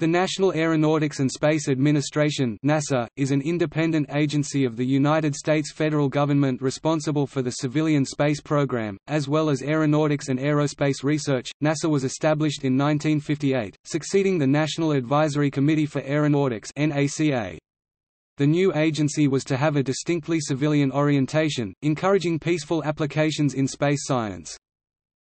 The National Aeronautics and Space Administration (NASA) is an independent agency of the United States federal government responsible for the civilian space program, as well as aeronautics and aerospace research. NASA was established in 1958, succeeding the National Advisory Committee for Aeronautics (NACA). The new agency was to have a distinctly civilian orientation, encouraging peaceful applications in space science.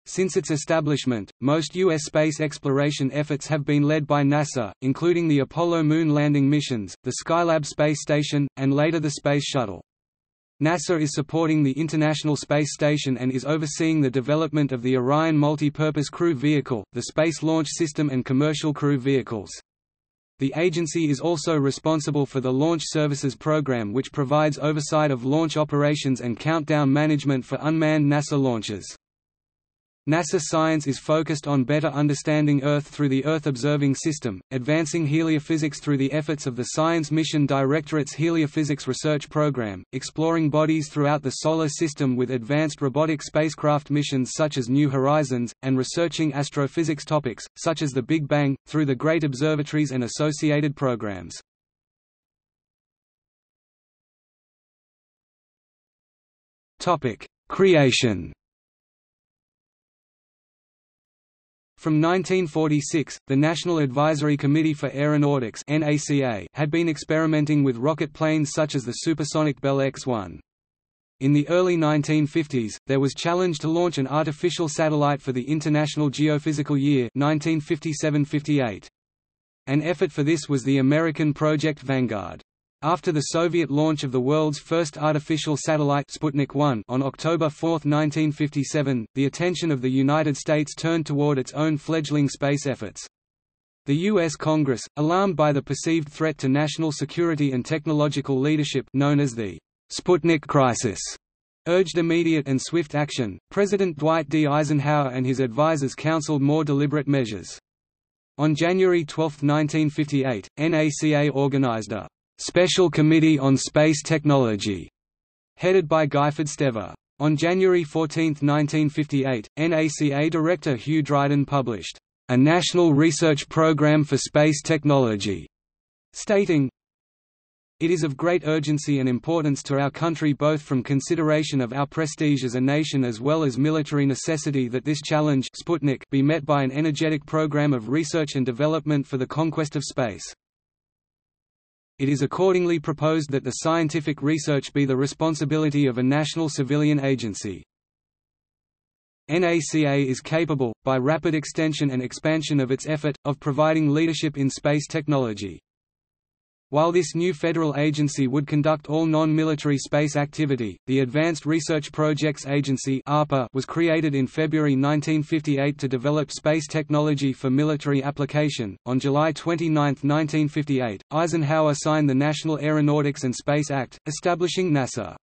Since its establishment, most U.S. space exploration efforts have been led by NASA, including the Apollo moon landing missions, the Skylab space station, and later the Space Shuttle. NASA is supporting the International Space Station and is overseeing the development of the Orion Multi-Purpose Crew Vehicle, the Space Launch System and commercial crew vehicles. The agency is also responsible for the Launch Services Program, which provides oversight of launch operations and countdown management for unmanned NASA launches. NASA science is focused on better understanding Earth through the Earth Observing System, advancing heliophysics through the efforts of the Science Mission Directorate's Heliophysics Research Program, exploring bodies throughout the Solar System with advanced robotic spacecraft missions such as New Horizons, and researching astrophysics topics, such as the Big Bang, through the Great Observatories and associated programs. Creation. From 1946, the National Advisory Committee for Aeronautics (NACA) had been experimenting with rocket planes such as the supersonic Bell X-1. In the early 1950s, there was challenge to launch an artificial satellite for the International Geophysical Year 1957–58. An effort for this was the American Project Vanguard. After the Soviet launch of the world's first artificial satellite Sputnik 1 on October 4, 1957, the attention of the United States turned toward its own fledgling space efforts. The U.S. Congress, alarmed by the perceived threat to national security and technological leadership known as the Sputnik Crisis, urged immediate and swift action. President Dwight D. Eisenhower and his advisors counseled more deliberate measures. On January 12, 1958, NACA organized a Special Committee on Space Technology, headed by Guyford Stever. On January 14, 1958, NACA Director Hugh Dryden published a National Research Program for Space Technology, stating, "It is of great urgency and importance to our country, both from consideration of our prestige as a nation as well as military necessity, that this challenge Sputnik be met by an energetic program of research and development for the conquest of space. It is accordingly proposed that the scientific research be the responsibility of a national civilian agency. NACA is capable, by rapid extension and expansion of its effort, of providing leadership in space technology. While this new federal agency would conduct all non-military space activity, the Advanced Research Projects Agency was created in February 1958 to develop space technology for military application." On July 29, 1958, Eisenhower signed the National Aeronautics and Space Act, establishing NASA.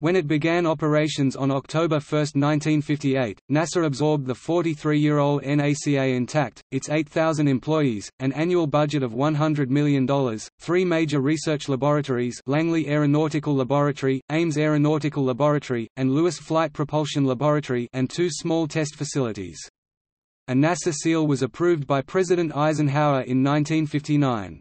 When it began operations on October 1, 1958, NASA absorbed the 43-year-old NACA intact, its 8,000 employees, an annual budget of $100 million, three major research laboratories: Langley Aeronautical Laboratory, Ames Aeronautical Laboratory, and Lewis Flight Propulsion Laboratory, and two small test facilities. A NASA seal was approved by President Eisenhower in 1959.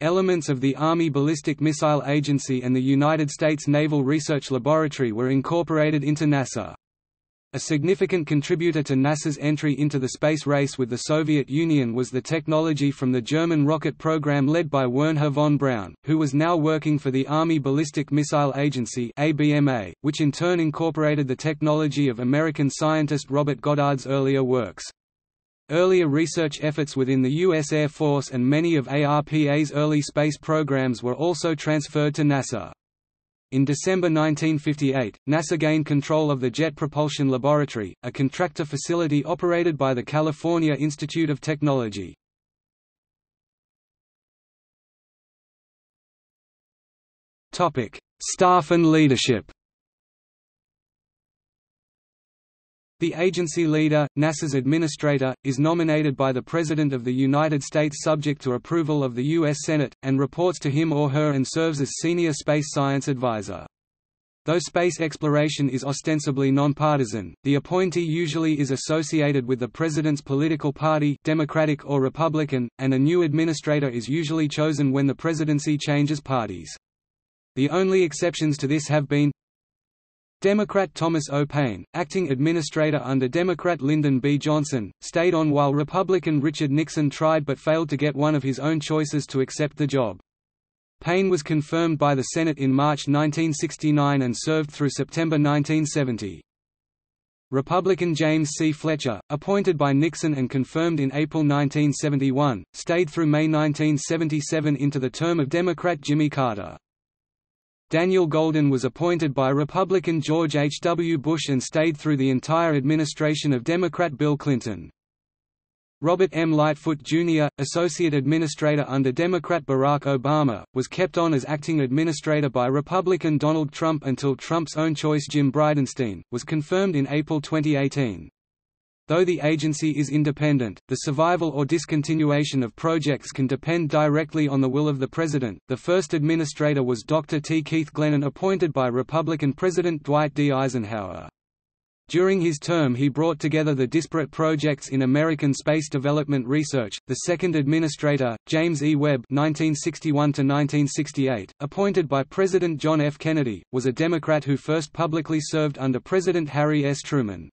Elements of the Army Ballistic Missile Agency and the United States Naval Research Laboratory were incorporated into NASA. A significant contributor to NASA's entry into the space race with the Soviet Union was the technology from the German rocket program led by Wernher von Braun, who was now working for the Army Ballistic Missile Agency (ABMA), which in turn incorporated the technology of American scientist Robert Goddard's earlier works. Earlier research efforts within the U.S. Air Force and many of ARPA's early space programs were also transferred to NASA. In December 1958, NASA gained control of the Jet Propulsion Laboratory, a contractor facility operated by the California Institute of Technology. Staff and leadership. The agency leader, NASA's administrator, is nominated by the President of the United States subject to approval of the U.S. Senate, and reports to him or her and serves as Senior Space Science Advisor. Though space exploration is ostensibly nonpartisan, the appointee usually is associated with the president's political party, Democratic or Republican, and a new administrator is usually chosen when the presidency changes parties. The only exceptions to this have been Democrat Thomas O. Paine, acting administrator under Democrat Lyndon B. Johnson, stayed on while Republican Richard Nixon tried but failed to get one of his own choices to accept the job. Paine was confirmed by the Senate in March 1969 and served through September 1970. Republican James C. Fletcher, appointed by Nixon and confirmed in April 1971, stayed through May 1977 into the term of Democrat Jimmy Carter. Daniel Goldin was appointed by Republican George H.W. Bush and stayed through the entire administration of Democrat Bill Clinton. Robert M. Lightfoot Jr., Associate Administrator under Democrat Barack Obama, was kept on as acting administrator by Republican Donald Trump until Trump's own choice Jim Bridenstine was confirmed in April 2018. Though the agency is independent, the survival or discontinuation of projects can depend directly on the will of the president. The first administrator was Dr. T. Keith Glennan, appointed by Republican President Dwight D. Eisenhower. During his term he brought together the disparate projects in American space development research. The second administrator, James E. Webb (1961–1968), appointed by President John F. Kennedy, was a Democrat who first publicly served under President Harry S. Truman.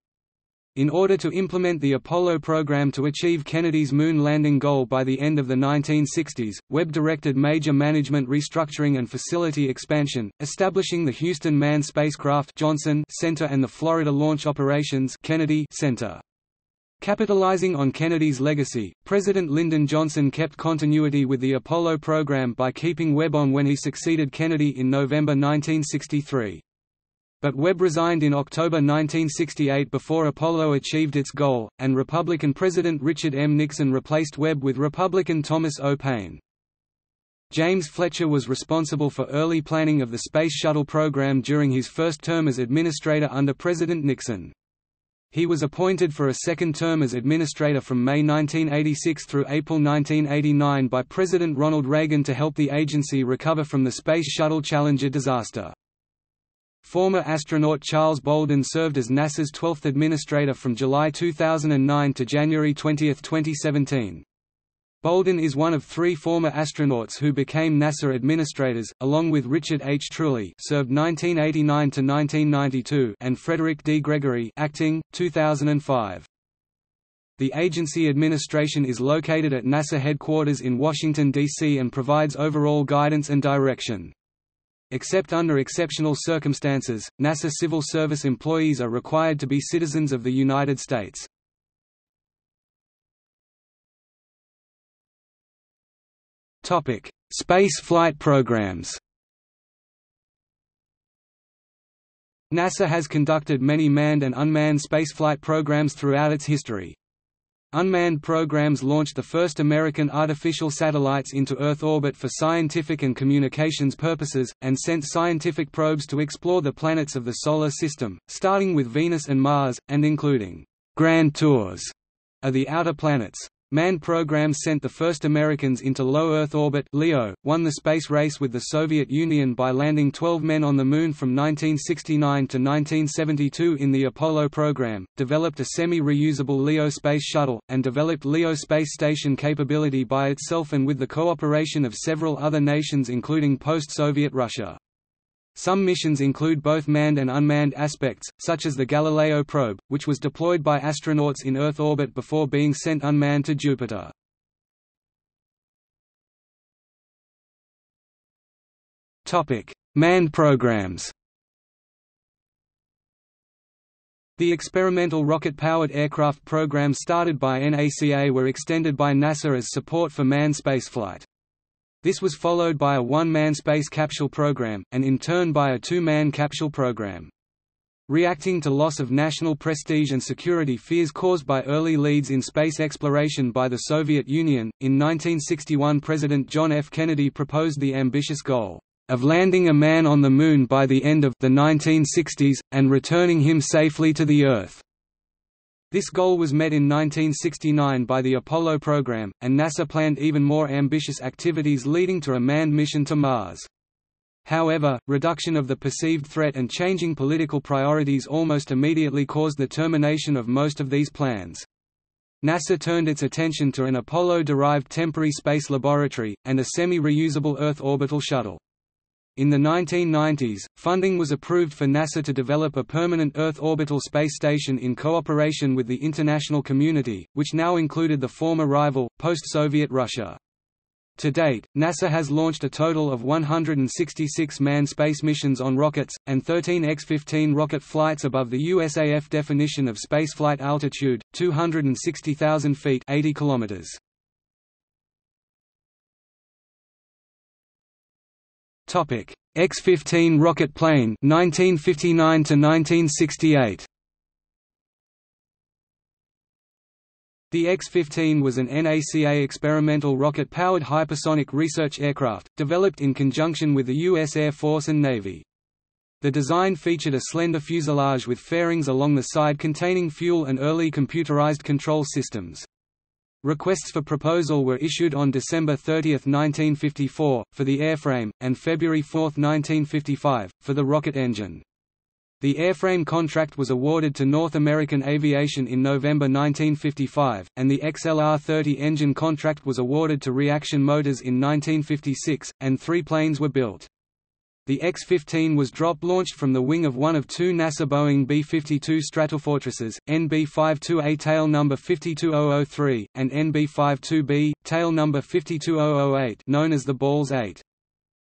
In order to implement the Apollo program to achieve Kennedy's moon landing goal by the end of the 1960s, Webb directed major management restructuring and facility expansion, establishing the Houston Manned Spacecraft Johnson Center and the Florida Launch Operations Kennedy Center. Capitalizing on Kennedy's legacy, President Lyndon Johnson kept continuity with the Apollo program by keeping Webb on when he succeeded Kennedy in November 1963. But Webb resigned in October 1968 before Apollo achieved its goal, and Republican President Richard M. Nixon replaced Webb with Republican Thomas O. Paine. James Fletcher was responsible for early planning of the Space Shuttle program during his first term as administrator under President Nixon. He was appointed for a second term as administrator from May 1986 through April 1989 by President Ronald Reagan to help the agency recover from the Space Shuttle Challenger disaster. Former astronaut Charles Bolden served as NASA's 12th administrator from July 2009 to January 20, 2017. Bolden is one of three former astronauts who became NASA administrators, along with Richard H. Truly, served 1989 to 1992, and Frederick D. Gregory, acting, 2005. The agency administration is located at NASA headquarters in Washington, D.C. and provides overall guidance and direction. Except under exceptional circumstances, NASA civil service employees are required to be citizens of the United States. Topic: Space flight programs. NASA has conducted many manned and unmanned spaceflight programs throughout its history. Unmanned programs launched the first American artificial satellites into Earth orbit for scientific and communications purposes, and sent scientific probes to explore the planets of the Solar System, starting with Venus and Mars, and including «grand tours» of the outer planets. Manned programs sent the first Americans into low Earth orbit. LEO won the space race with the Soviet Union by landing 12 men on the Moon from 1969 to 1972 in the Apollo program, developed a semi-reusable LEO space shuttle, and developed LEO space station capability by itself and with the cooperation of several other nations, including post-Soviet Russia. Some missions include both manned and unmanned aspects, such as the Galileo probe, which was deployed by astronauts in Earth orbit before being sent unmanned to Jupiter. Topic: Manned programs. The experimental rocket-powered aircraft programs started by NACA were extended by NASA as support for manned spaceflight. This was followed by a one-man space capsule program, and in turn by a two-man capsule program. Reacting to loss of national prestige and security fears caused by early leads in space exploration by the Soviet Union, in 1961 President John F. Kennedy proposed the ambitious goal of landing a man on the Moon by the end of the 1960s, and returning him safely to the Earth. This goal was met in 1969 by the Apollo program, and NASA planned even more ambitious activities leading to a manned mission to Mars. However, reduction of the perceived threat and changing political priorities almost immediately caused the termination of most of these plans. NASA turned its attention to an Apollo-derived temporary space laboratory, and a semi-reusable Earth orbital shuttle. In the 1990s, funding was approved for NASA to develop a permanent Earth orbital space station in cooperation with the international community, which now included the former rival, post-Soviet Russia. To date, NASA has launched a total of 166 manned space missions on rockets, and 13 X-15 rocket flights above the USAF definition of spaceflight altitude, 260,000 feet 80 kilometers. X-15 rocket plane 1959–1968. The X-15 was an NACA experimental rocket-powered hypersonic research aircraft, developed in conjunction with the U.S. Air Force and Navy. The design featured a slender fuselage with fairings along the side containing fuel and early computerized control systems. Requests for proposal were issued on December 30, 1954, for the airframe, and February 4, 1955, for the rocket engine. The airframe contract was awarded to North American Aviation in November 1955, and the XLR-30 engine contract was awarded to Reaction Motors in 1956, and three planes were built. The X-15 was drop-launched from the wing of one of two NASA Boeing B-52 Stratofortresses, NB-52A tail number 52003, and NB-52B, tail number 52008, known as the Balls 8.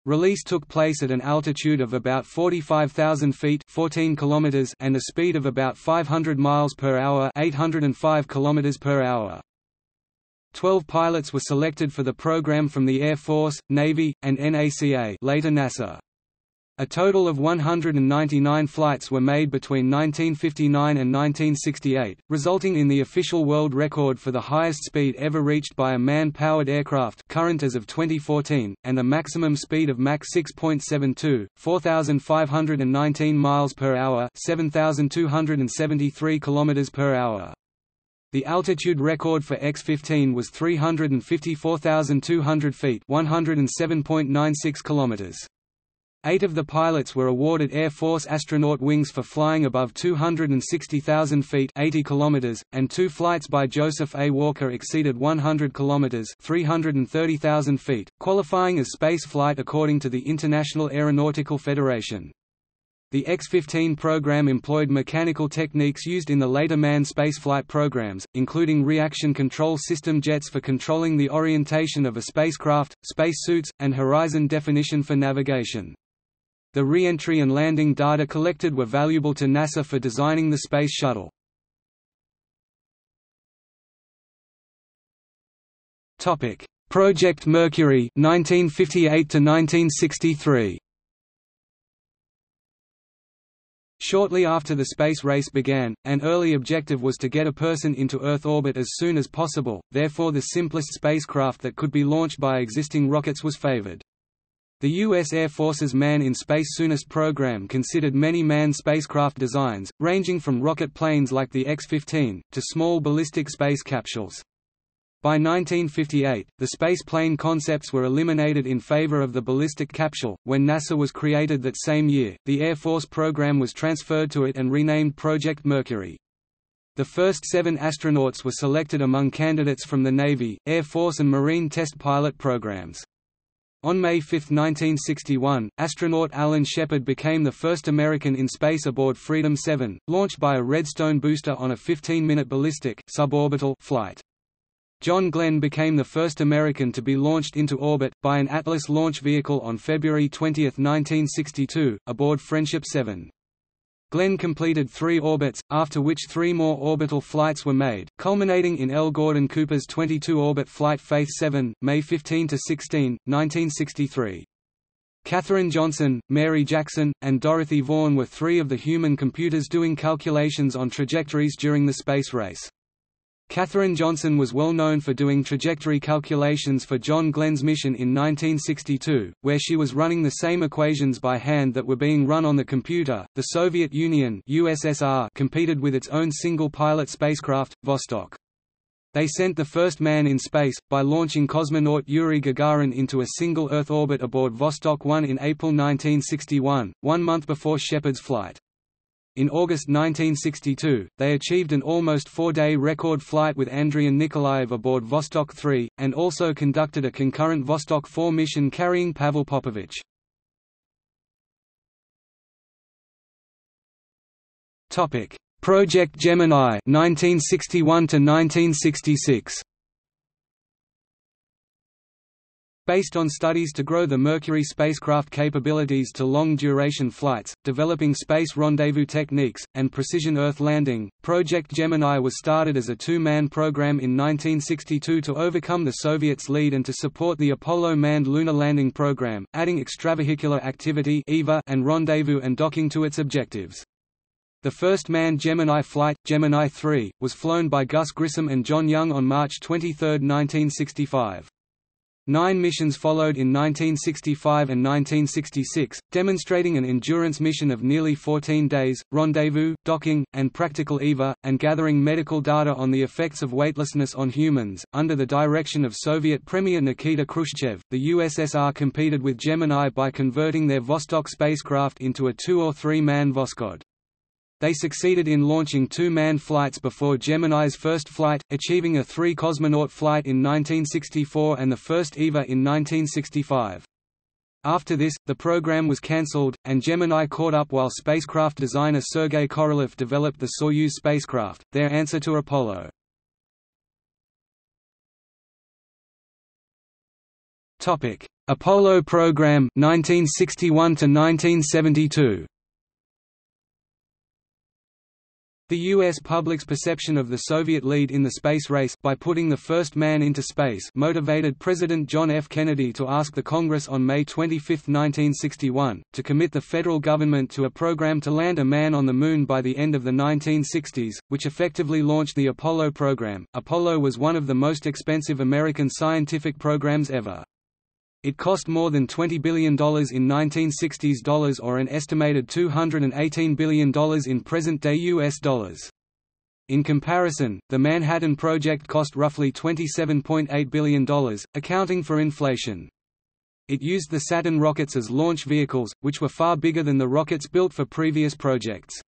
Release took place at an altitude of about 45,000 feet (14 kilometers) and a speed of about 500 miles per hour (805 kilometers per hour). 12 pilots were selected for the program from the Air Force, Navy, and NACA, later NASA. A total of 199 flights were made between 1959 and 1968, resulting in the official world record for the highest speed ever reached by a man-powered aircraft current as of 2014, and a maximum speed of Mach 6.72, 4,519 miles per hour, 7,273 kilometers per hour. The altitude record for X-15 was 354,200 feet, 107.96 kilometers. 8 of the pilots were awarded Air Force astronaut wings for flying above 260,000 feet (80 kilometers), and 2 flights by Joseph A. Walker exceeded 100 kilometers (330,000 feet), qualifying as space flight according to the International Aeronautical Federation. The X-15 program employed mechanical techniques used in the later manned spaceflight programs, including reaction control system jets for controlling the orientation of a spacecraft, spacesuits, and horizon definition for navigation. The re-entry and landing data collected were valuable to NASA for designing the Space Shuttle. Topic: Project Mercury, 1958 to 1963. Shortly after the space race began, an early objective was to get a person into Earth orbit as soon as possible, therefore the simplest spacecraft that could be launched by existing rockets was favored. The U.S. Air Force's Man in Space Soonest program considered many manned spacecraft designs, ranging from rocket planes like the X-15, to small ballistic space capsules. By 1958, the space plane concepts were eliminated in favor of the ballistic capsule. When NASA was created that same year, the Air Force program was transferred to it and renamed Project Mercury. The first 7 astronauts were selected among candidates from the Navy, Air Force, and Marine test pilot programs. On May 5, 1961, astronaut Alan Shepard became the first American in space aboard Freedom 7, launched by a Redstone booster on a 15-minute ballistic suborbital flight. John Glenn became the first American to be launched into orbit, by an Atlas launch vehicle on February 20, 1962, aboard Friendship 7. Glenn completed 3 orbits, after which 3 more orbital flights were made, culminating in L. Gordon Cooper's 22-orbit flight Faith 7, May 15–16, 1963. Katherine Johnson, Mary Jackson, and Dorothy Vaughan were 3 of the human computers doing calculations on trajectories during the space race. Katherine Johnson was well known for doing trajectory calculations for John Glenn's mission in 1962, where she was running the same equations by hand that were being run on the computer. The Soviet Union (USSR) competed with its own single-pilot spacecraft, Vostok. They sent the first man in space, by launching cosmonaut Yuri Gagarin into a single Earth orbit aboard Vostok 1 in April 1961, 1 month before Shepard's flight. In August 1962, they achieved an almost four-day record flight with Andriy Nikolaev aboard Vostok 3, and also conducted a concurrent Vostok 4 mission carrying Pavel Popovich. Project Gemini 1961 to 1966. Based on studies to grow the Mercury spacecraft capabilities to long-duration flights, developing space rendezvous techniques, and precision Earth landing, Project Gemini was started as a two-man program in 1962 to overcome the Soviets' lead and to support the Apollo manned lunar landing program, adding extravehicular activity and rendezvous and docking to its objectives. The first manned Gemini flight, Gemini 3, was flown by Gus Grissom and John Young on March 23, 1965. 9 missions followed in 1965 and 1966, demonstrating an endurance mission of nearly 14 days, rendezvous, docking, and practical and gathering medical data on the effects of weightlessness on humans. Under the direction of Soviet Premier Nikita Khrushchev, the USSR competed with Gemini by converting their Vostok spacecraft into a 2- or 3-man Voskhod. They succeeded in launching 2-man flights before Gemini's first flight, achieving a 3-cosmonaut flight in 1964 and the first in 1965. After this, the program was cancelled, and Gemini caught up while spacecraft designer Sergei Korolev developed the Soyuz spacecraft, their answer to Apollo. Apollo program 1961 to 1972. The U.S. public's perception of the Soviet lead in the space race by putting the first man into space motivated President John F. Kennedy to ask the Congress on May 25, 1961, to commit the federal government to a program to land a man on the Moon by the end of the 1960s, which effectively launched the Apollo program. Apollo was one of the most expensive American scientific programs ever. It cost more than $20 billion in 1960s dollars, or an estimated $218 billion in present-day U.S. dollars. In comparison, the Manhattan Project cost roughly $27.8 billion, accounting for inflation. It used the Saturn rockets as launch vehicles, which were far bigger than the rockets built for previous projects.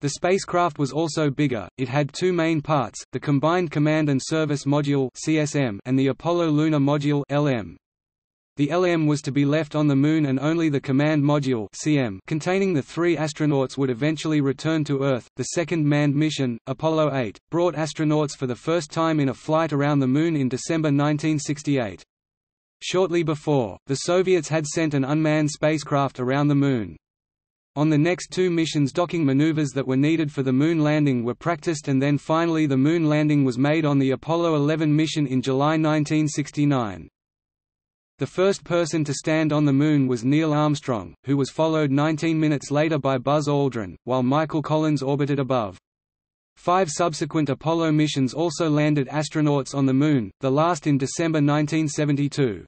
The spacecraft was also bigger. It had two main parts, the Combined Command and Service Module (CSM) and the Apollo Lunar Module (LM). The LM was to be left on the Moon, and only the Command Module (CM) containing the 3 astronauts would eventually return to Earth. The second manned mission, Apollo 8, brought astronauts for the first time in a flight around the Moon in December 1968. Shortly before, the Soviets had sent an unmanned spacecraft around the Moon. On the next 2 missions, docking maneuvers that were needed for the Moon landing were practiced, and then finally the Moon landing was made on the Apollo 11 mission in July 1969. The first person to stand on the Moon was Neil Armstrong, who was followed 19 minutes later by Buzz Aldrin, while Michael Collins orbited above. 5 subsequent Apollo missions also landed astronauts on the Moon, the last in December 1972.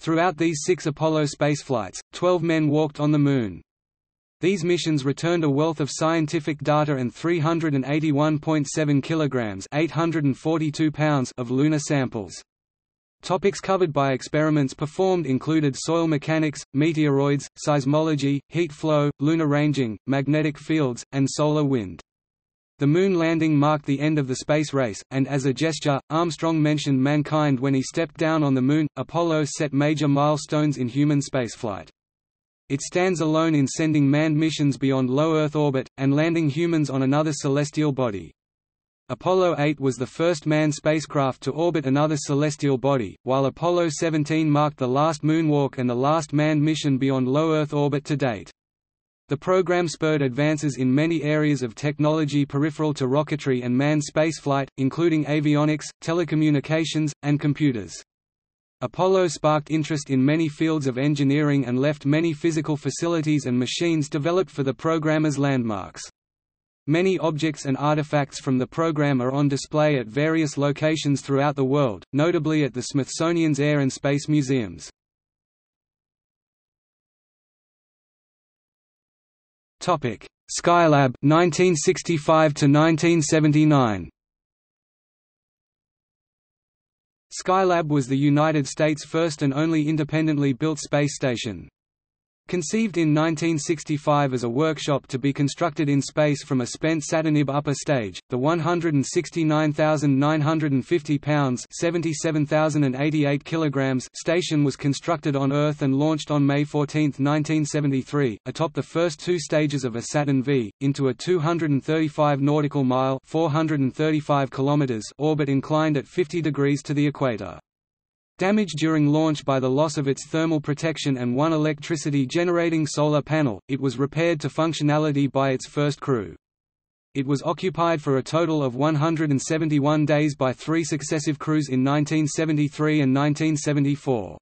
Throughout these 6 Apollo spaceflights, 12 men walked on the Moon. These missions returned a wealth of scientific data and 381.7 kilograms (842 pounds) of lunar samples. Topics covered by experiments performed included soil mechanics, meteoroids, seismology, heat flow, lunar ranging, magnetic fields, and solar wind. The Moon landing marked the end of the space race, and as a gesture, Armstrong mentioned mankind when he stepped down on the Moon. Apollo set major milestones in human spaceflight. It stands alone in sending manned missions beyond low Earth orbit, and landing humans on another celestial body. Apollo 8 was the first manned spacecraft to orbit another celestial body, while Apollo 17 marked the last moonwalk and the last manned mission beyond low Earth orbit to date. The program spurred advances in many areas of technology peripheral to rocketry and manned spaceflight, including avionics, telecommunications, and computers. Apollo sparked interest in many fields of engineering and left many physical facilities and machines developed for the program as landmarks. Many objects and artifacts from the program are on display at various locations throughout the world, notably at the Smithsonian's Air and Space Museums. Topic: Skylab 1965 to 1979. Skylab was the United States' first and only independently built space station. Conceived in 1965 as a workshop to be constructed in space from a spent Saturnib upper stage, the 169,950 pounds (77,088 kilograms) station was constructed on Earth and launched on May 14, 1973, atop the first two stages of a Saturn V, into a 235 nautical mile (435 kilometers) orbit inclined at 50 degrees to the equator. Damaged during launch by the loss of its thermal protection and one electricity-generating solar panel, it was repaired to functionality by its first crew. It was occupied for a total of 171 days by three successive crews in 1973 and 1974.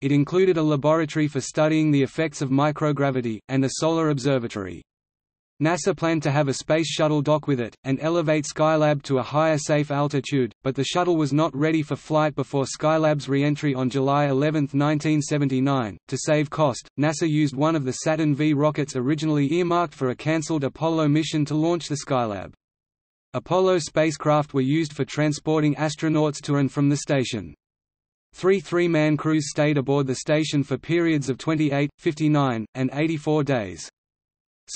It included a laboratory for studying the effects of microgravity, and a solar observatory. NASA planned to have a space shuttle dock with it, and elevate Skylab to a higher safe altitude, but the shuttle was not ready for flight before Skylab's re-entry on July 11, 1979. To save cost, NASA used one of the Saturn V rockets originally earmarked for a cancelled Apollo mission to launch the Skylab. Apollo spacecraft were used for transporting astronauts to and from the station. Three three-man crews stayed aboard the station for periods of 28, 59, and 84 days.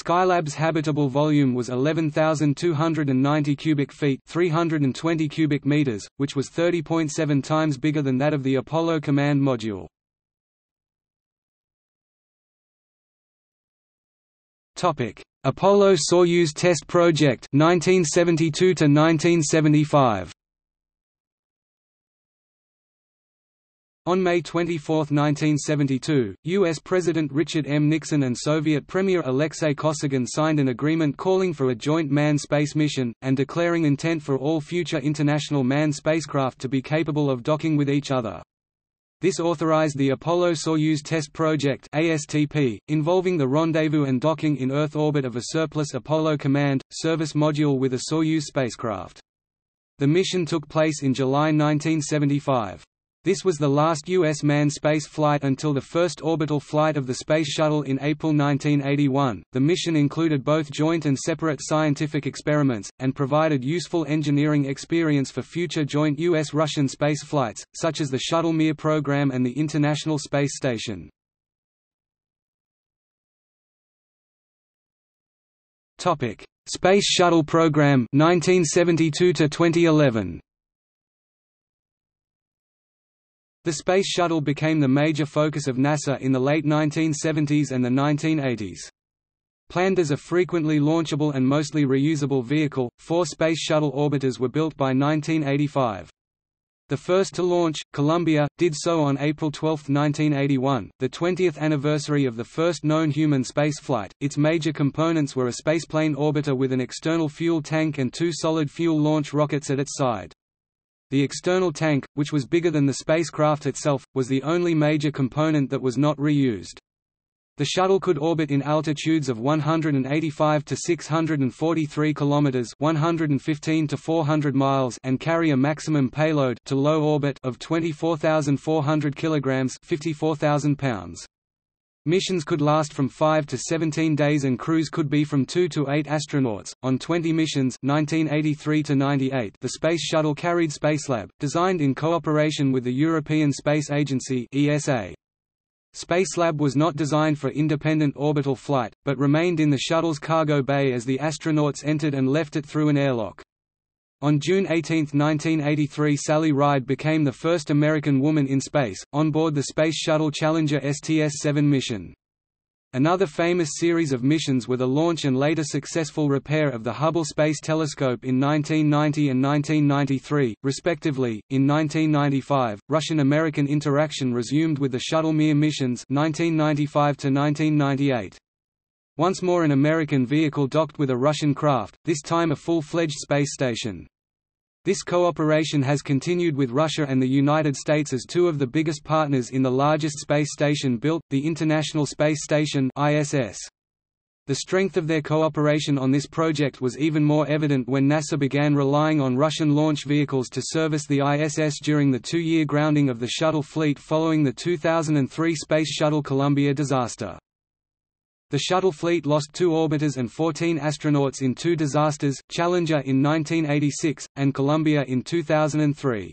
Skylab's habitable volume was 11,290 cubic feet, 320 cubic meters, which was 30.7 times bigger than that of the Apollo command module. Topic: Apollo-Soyuz Test Project 1972 to 1975. On May 24, 1972, U.S. President Richard M. Nixon and Soviet Premier Alexei Kosygin signed an agreement calling for a joint manned space mission, and declaring intent for all future international manned spacecraft to be capable of docking with each other. This authorized the Apollo-Soyuz Test Project (ASTP), involving the rendezvous and docking in Earth orbit of a surplus Apollo Command – Service module with a Soyuz spacecraft. The mission took place in July 1975. This was the last U.S. manned space flight until the first orbital flight of the Space Shuttle in April 1981. The mission included both joint and separate scientific experiments, and provided useful engineering experience for future joint U.S.-Russian space flights, such as the Shuttle Mir program and the International Space Station. Topic: Space Shuttle Program 1972 to 2011. The Space Shuttle became the major focus of NASA in the late 1970s and the 1980s. Planned as a frequently launchable and mostly reusable vehicle, four Space Shuttle orbiters were built by 1985. The first to launch, Columbia, did so on April 12, 1981, the 20th anniversary of the first known human spaceflight. Its major components were a spaceplane orbiter with an external fuel tank and two solid fuel launch rockets at its side. The external tank, which was bigger than the spacecraft itself, was the only major component that was not reused. The shuttle could orbit in altitudes of 185 to 643 kilometers, 115 to 400 miles, and carry a maximum payload to low orbit of 24,400 kilograms, 54,000 pounds. Missions could last from 5 to 17 days and crews could be from 2 to 8 astronauts. On 20 missions (1983 to 98), the Space Shuttle carried Spacelab, designed in cooperation with the European Space Agency (ESA). Spacelab was not designed for independent orbital flight, but remained in the shuttle's cargo bay as the astronauts entered and left it through an airlock. On June 18, 1983, Sally Ride became the first American woman in space, on board the Space Shuttle Challenger STS-7 mission. Another famous series of missions were the launch and later successful repair of the Hubble Space Telescope in 1990 and 1993, respectively. In 1995, Russian-American interaction resumed with the Shuttle Mir missions (1995–1998). Once more an American vehicle docked with a Russian craft, this time a full-fledged space station. This cooperation has continued with Russia and the United States as two of the biggest partners in the largest space station built, the International Space Station (ISS). The strength of their cooperation on this project was even more evident when NASA began relying on Russian launch vehicles to service the ISS during the two-year grounding of the shuttle fleet following the 2003 Space Shuttle Columbia disaster. The shuttle fleet lost two orbiters and 14 astronauts in two disasters, Challenger in 1986, and Columbia in 2003.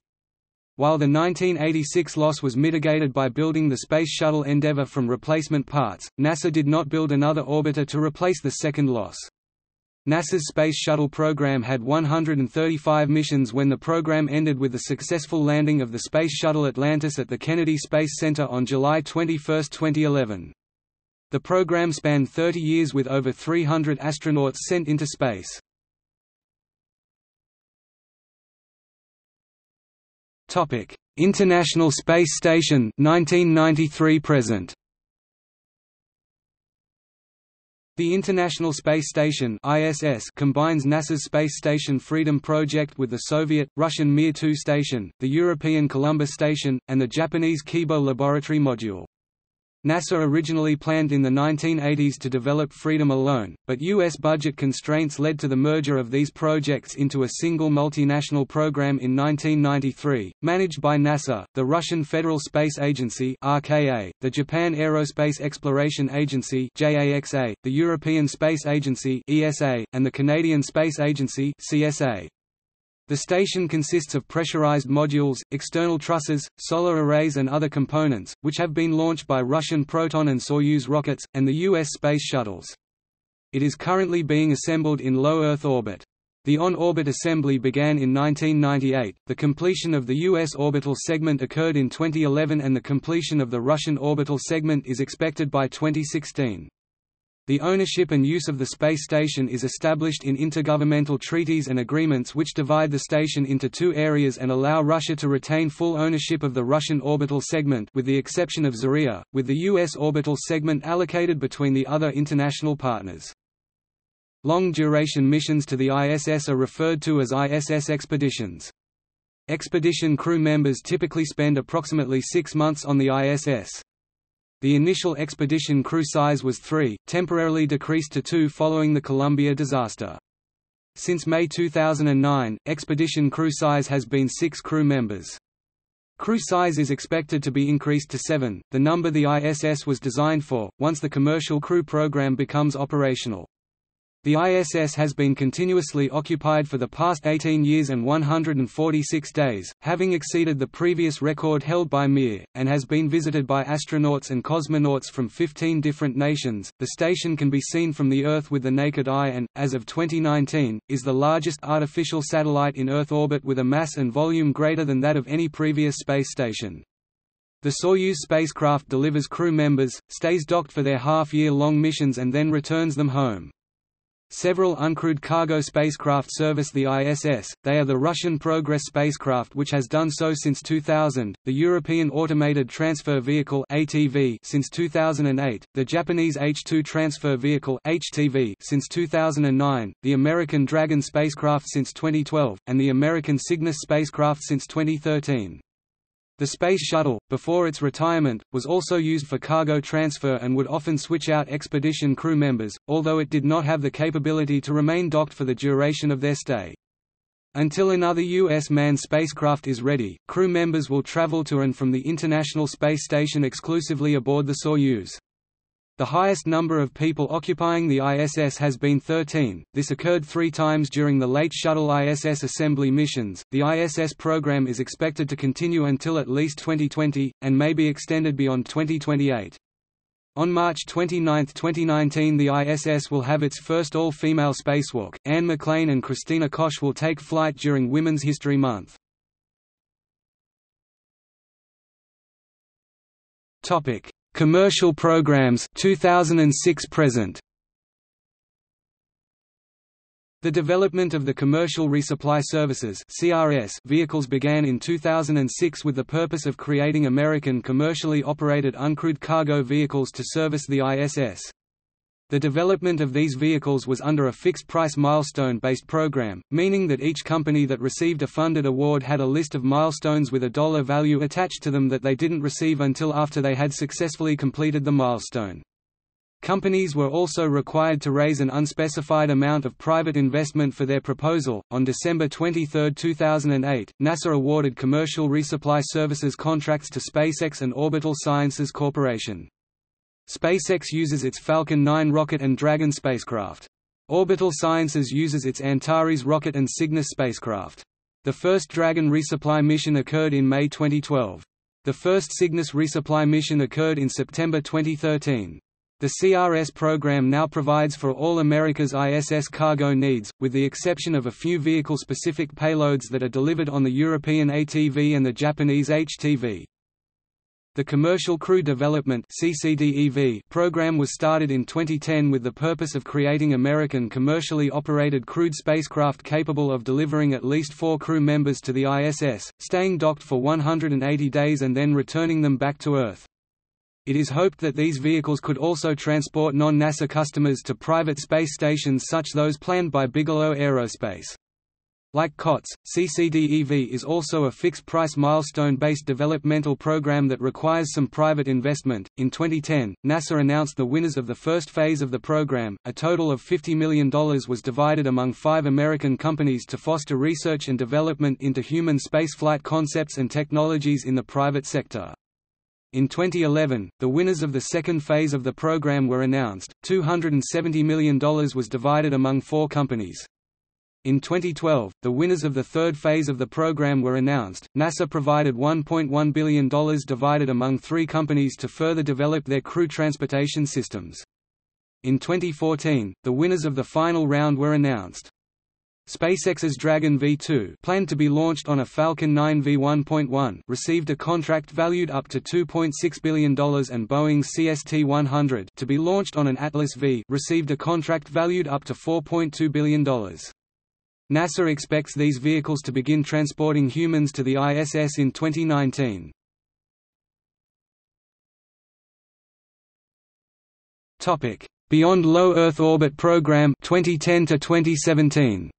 While the 1986 loss was mitigated by building the Space Shuttle Endeavour from replacement parts, NASA did not build another orbiter to replace the second loss. NASA's Space Shuttle program had 135 missions when the program ended with the successful landing of the Space Shuttle Atlantis at the Kennedy Space Center on July 21, 2011. The program spanned 30 years with over 300 astronauts sent into space. International Space Station 1993–present. The International Space Station (ISS) combines NASA's Space Station Freedom project with the Soviet, Russian Mir 2 station, the European Columbus station, and the Japanese Kibo laboratory module. NASA originally planned in the 1980s to develop Freedom alone, but U.S. budget constraints led to the merger of these projects into a single multinational program in 1993, managed by NASA, the Russian Federal Space Agency (RKA), the Japan Aerospace Exploration Agency (JAXA), the European Space Agency (ESA), and the Canadian Space Agency (CSA). The station consists of pressurized modules, external trusses, solar arrays and other components, which have been launched by Russian Proton and Soyuz rockets, and the U.S. space shuttles. It is currently being assembled in low Earth orbit. The on-orbit assembly began in 1998, the completion of the U.S. orbital segment occurred in 2011 and the completion of the Russian orbital segment is expected by 2016. The ownership and use of the space station is established in intergovernmental treaties and agreements which divide the station into two areas and allow Russia to retain full ownership of the Russian orbital segment with the exception of Zarya, with the U.S. orbital segment allocated between the other international partners. Long-duration missions to the ISS are referred to as ISS expeditions. Expedition crew members typically spend approximately 6 months on the ISS. The initial expedition crew size was 3, temporarily decreased to 2 following the Columbia disaster. Since May 2009, expedition crew size has been 6 crew members. Crew size is expected to be increased to 7, the number the ISS was designed for, once the commercial crew program becomes operational. The ISS has been continuously occupied for the past 18 years and 146 days, having exceeded the previous record held by Mir, and has been visited by astronauts and cosmonauts from 15 different nations. The station can be seen from the Earth with the naked eye and, as of 2019, is the largest artificial satellite in Earth orbit with a mass and volume greater than that of any previous space station. The Soyuz spacecraft delivers crew members, stays docked for their half-year-long missions and then returns them home. Several uncrewed cargo spacecraft service the ISS, they are the Russian Progress spacecraft which has done so since 2000, the European Automated Transfer Vehicle (ATV) since 2008, the Japanese H-2 Transfer Vehicle (HTV) since 2009, the American Dragon spacecraft since 2012, and the American Cygnus spacecraft since 2013. The Space Shuttle, before its retirement, was also used for cargo transfer and would often switch out expedition crew members, although it did not have the capability to remain docked for the duration of their stay. Until another U.S. manned spacecraft is ready, crew members will travel to and from the International Space Station exclusively aboard the Soyuz. The highest number of people occupying the ISS has been 13. This occurred 3 times during the late shuttle ISS assembly missions. The ISS program is expected to continue until at least 2020, and may be extended beyond 2028. On March 29, 2019, the ISS will have its first all-female spacewalk. Anne McLean and Christina Koch will take flight during Women's History Month. Topic: Commercial programs 2006–present. The development of the Commercial Resupply Services (CRS) vehicles began in 2006 with the purpose of creating American commercially operated uncrewed cargo vehicles to service the ISS. The development of these vehicles was under a fixed-price milestone-based program, meaning that each company that received a funded award had a list of milestones with a dollar value attached to them that they didn't receive until after they had successfully completed the milestone. Companies were also required to raise an unspecified amount of private investment for their proposal. On December 23, 2008, NASA awarded commercial resupply services contracts to SpaceX and Orbital Sciences Corporation. SpaceX uses its Falcon 9 rocket and Dragon spacecraft. Orbital Sciences uses its Antares rocket and Cygnus spacecraft. The first Dragon resupply mission occurred in May 2012. The first Cygnus resupply mission occurred in September 2013. The CRS program now provides for all America's ISS cargo needs, with the exception of a few vehicle-specific payloads that are delivered on the European ATV and the Japanese HTV. The Commercial Crew Development program was started in 2010 with the purpose of creating American commercially operated crewed spacecraft capable of delivering at least 4 crew members to the ISS, staying docked for 180 days and then returning them back to Earth. It is hoped that these vehicles could also transport non-NASA customers to private space stations such those planned by Bigelow Aerospace. Like COTS, CCDEV is also a fixed-price milestone-based developmental program that requires some private investment. In 2010, NASA announced the winners of the first phase of the program. A total of $50 million was divided among 5 American companies to foster research and development into human spaceflight concepts and technologies in the private sector. In 2011, the winners of the second phase of the program were announced. $270 million was divided among 4 companies. In 2012, the winners of the third phase of the program were announced. NASA provided $1.1 billion divided among 3 companies to further develop their crew transportation systems. In 2014, the winners of the final round were announced. SpaceX's Dragon V2, planned to be launched on a Falcon 9 V1.1, received a contract valued up to $2.6 billion, and Boeing's CST-100, to be launched on an Atlas V, received a contract valued up to $4.2 billion. NASA expects these vehicles to begin transporting humans to the ISS in 2019. Topic: Beyond Low Earth Orbit Program 2010 to 2017.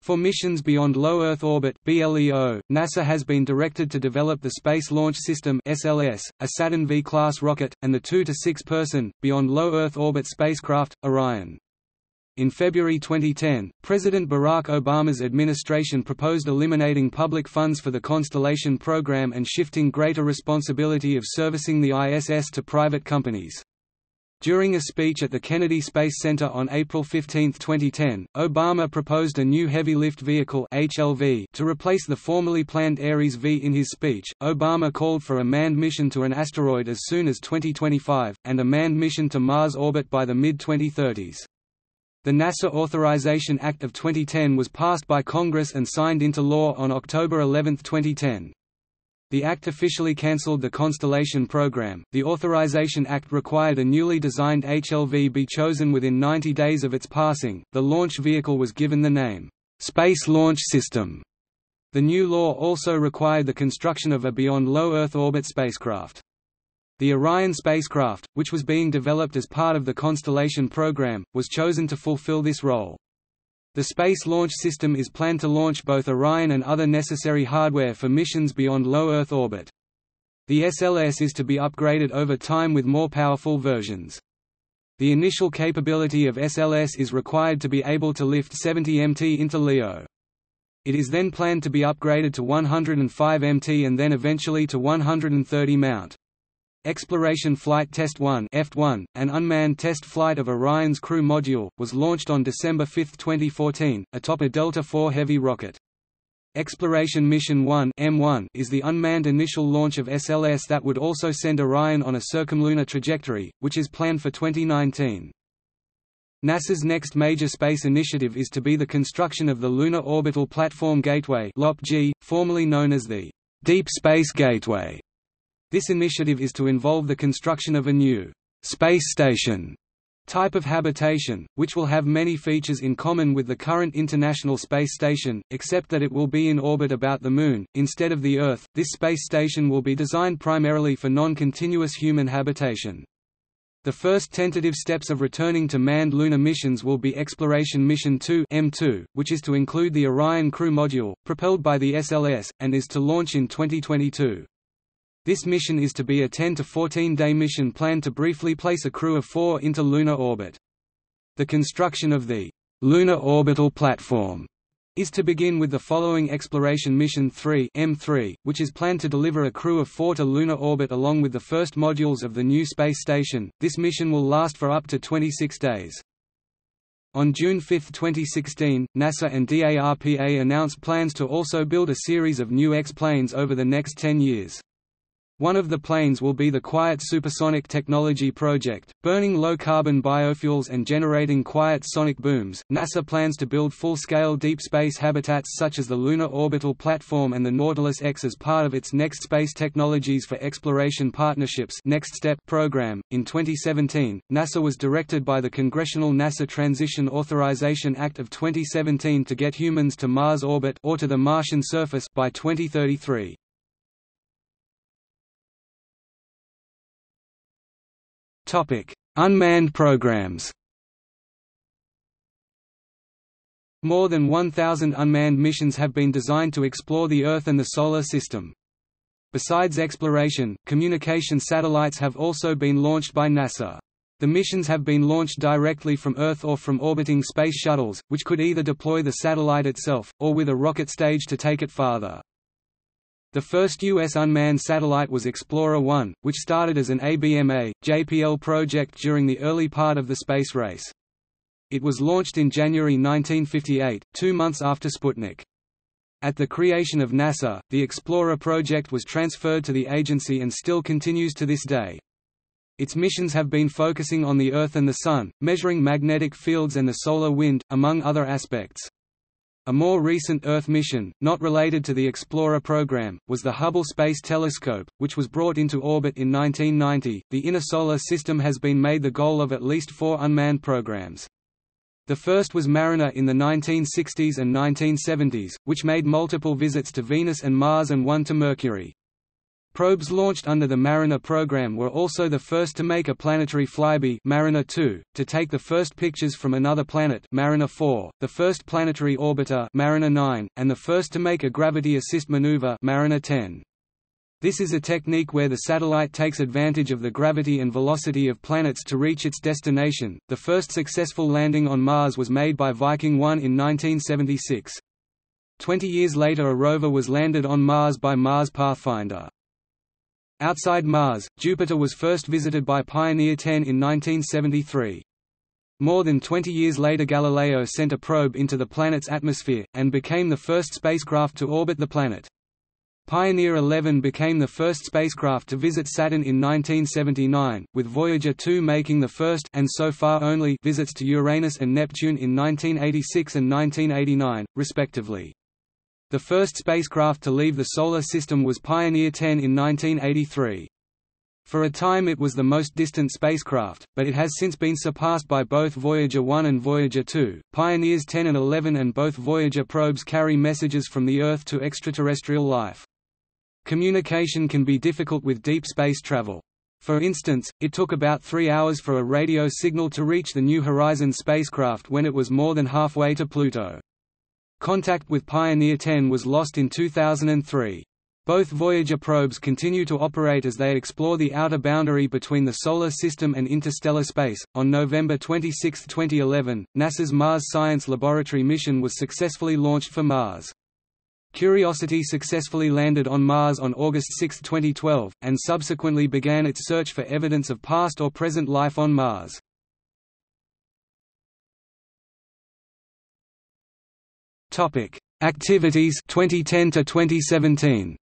For missions beyond Low Earth Orbit (BLEO), NASA has been directed to develop the Space Launch System (SLS), a Saturn V-class rocket, and the 2- to 6-person Beyond Low Earth Orbit spacecraft Orion. In February 2010, President Barack Obama's administration proposed eliminating public funds for the Constellation program and shifting greater responsibility of servicing the ISS to private companies. During a speech at the Kennedy Space Center on April 15, 2010, Obama proposed a new heavy lift vehicle (HLV) to replace the formerly planned Ares V. In his speech, Obama called for a manned mission to an asteroid as soon as 2025, and a manned mission to Mars orbit by the mid-2030s. The NASA Authorization Act of 2010 was passed by Congress and signed into law on October 11, 2010. The act officially cancelled the Constellation program. The Authorization Act required a newly designed HLV be chosen within 90 days of its passing. The launch vehicle was given the name, Space Launch System. The new law also required the construction of a Beyond Low Earth Orbit spacecraft. The Orion spacecraft, which was being developed as part of the Constellation program, was chosen to fulfill this role. The Space Launch System is planned to launch both Orion and other necessary hardware for missions beyond low Earth orbit. The SLS is to be upgraded over time with more powerful versions. The initial capability of SLS is required to be able to lift 70 MT into LEO. It is then planned to be upgraded to 105 MT and then eventually to 130 Mt. Exploration Flight Test 1 (EFT-1), an unmanned test flight of Orion's crew module, was launched on December 5, 2014, atop a Delta IV Heavy rocket. Exploration Mission 1 (M1) is the unmanned initial launch of SLS that would also send Orion on a circumlunar trajectory, which is planned for 2019. NASA's next major space initiative is to be the construction of the Lunar Orbital Platform Gateway (LOPG), formerly known as the Deep Space Gateway. This initiative is to involve the construction of a new space station type of habitation, which will have many features in common with the current International Space Station, except that it will be in orbit about the Moon, instead of the Earth. This space station will be designed primarily for non-continuous human habitation. The first tentative steps of returning to manned lunar missions will be Exploration Mission 2 (M2), which is to include the Orion crew module, propelled by the SLS, and is to launch in 2022. This mission is to be a 10- to 14-day mission planned to briefly place a crew of 4 into lunar orbit. The construction of the Lunar Orbital Platform is to begin with the following Exploration Mission 3 (M3), which is planned to deliver a crew of 4 to lunar orbit along with the first modules of the new space station. This mission will last for up to 26 days. On June 5, 2016, NASA and DARPA announced plans to also build a series of new X-planes over the next 10 years. One of the planes will be the Quiet Supersonic Technology Project, burning low-carbon biofuels and generating quiet sonic booms. NASA plans to build full-scale deep space habitats such as the Lunar Orbital Platform and the Nautilus X as part of its Next Space Technologies for Exploration Partnerships Next Step program. In 2017, NASA was directed by the Congressional NASA Transition Authorization Act of 2017 to get humans to Mars orbit or to the Martian surface by 2033. Topic: Unmanned programs. More than 1,000 unmanned missions have been designed to explore the Earth and the Solar System. Besides exploration, communication satellites have also been launched by NASA. The missions have been launched directly from Earth or from orbiting space shuttles, which could either deploy the satellite itself, or with a rocket stage to take it farther. The first U.S. unmanned satellite was Explorer 1, which started as an ABMA/JPL project during the early part of the space race. It was launched in January 1958, 2 months after Sputnik. At the creation of NASA, the Explorer project was transferred to the agency and still continues to this day. Its missions have been focusing on the Earth and the Sun, measuring magnetic fields and the solar wind, among other aspects. A more recent Earth mission, not related to the Explorer program, was the Hubble Space Telescope, which was brought into orbit in 1990. The inner solar system has been made the goal of at least 4 unmanned programs. The first was Mariner in the 1960s and 1970s, which made multiple visits to Venus and Mars and one to Mercury. Probes launched under the Mariner program were also the first to make a planetary flyby Mariner 2, to take the first pictures from another planet Mariner 4, the first planetary orbiter Mariner 9, and the first to make a gravity assist maneuver Mariner 10. This is a technique where the satellite takes advantage of the gravity and velocity of planets to reach its destination. The first successful landing on Mars was made by Viking 1 in 1976. 20 years later a rover was landed on Mars by Mars Pathfinder. Outside Mars, Jupiter was first visited by Pioneer 10 in 1973. More than 20 years later Galileo sent a probe into the planet's atmosphere, and became the first spacecraft to orbit the planet. Pioneer 11 became the first spacecraft to visit Saturn in 1979, with Voyager 2 making the first and so far only visits to Uranus and Neptune in 1986 and 1989, respectively. The first spacecraft to leave the Solar System was Pioneer 10 in 1983. For a time it was the most distant spacecraft, but it has since been surpassed by both Voyager 1 and Voyager 2. Pioneers 10 and 11 and both Voyager probes carry messages from the Earth to extraterrestrial life. Communication can be difficult with deep space travel. For instance, it took about 3 hours for a radio signal to reach the New Horizons spacecraft when it was more than halfway to Pluto. Contact with Pioneer 10 was lost in 2003. Both Voyager probes continue to operate as they explore the outer boundary between the Solar System and interstellar space. On November 26, 2011, NASA's Mars Science Laboratory mission was successfully launched for Mars. Curiosity successfully landed on Mars on August 6, 2012, and subsequently began its search for evidence of past or present life on Mars. Topic: Activities 2010 to 2017.